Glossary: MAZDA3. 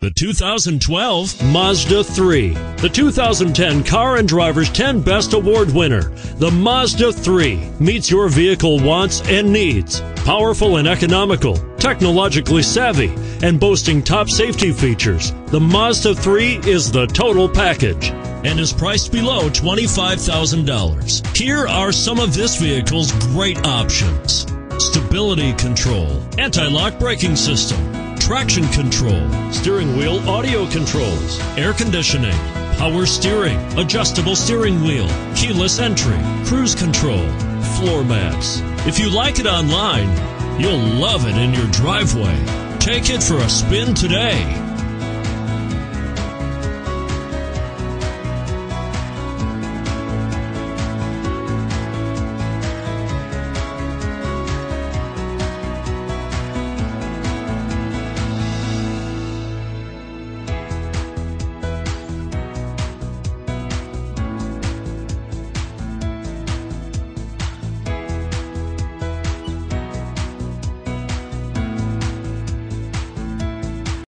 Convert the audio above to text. The 2012 Mazda 3. The 2010 Car & Driver's 10 Best Award winner, the Mazda 3 meets your vehicle wants and needs. Powerful and economical, technologically savvy, and boasting top safety features, the Mazda 3 is the total package and is priced below $25,000. Here are some of this vehicle's great options. Stability control, anti-lock braking system, traction control, steering wheel audio controls, air conditioning, power steering, adjustable steering wheel, keyless entry, cruise control, floor mats. If you like it online, you'll love it in your driveway. Take it for a spin today.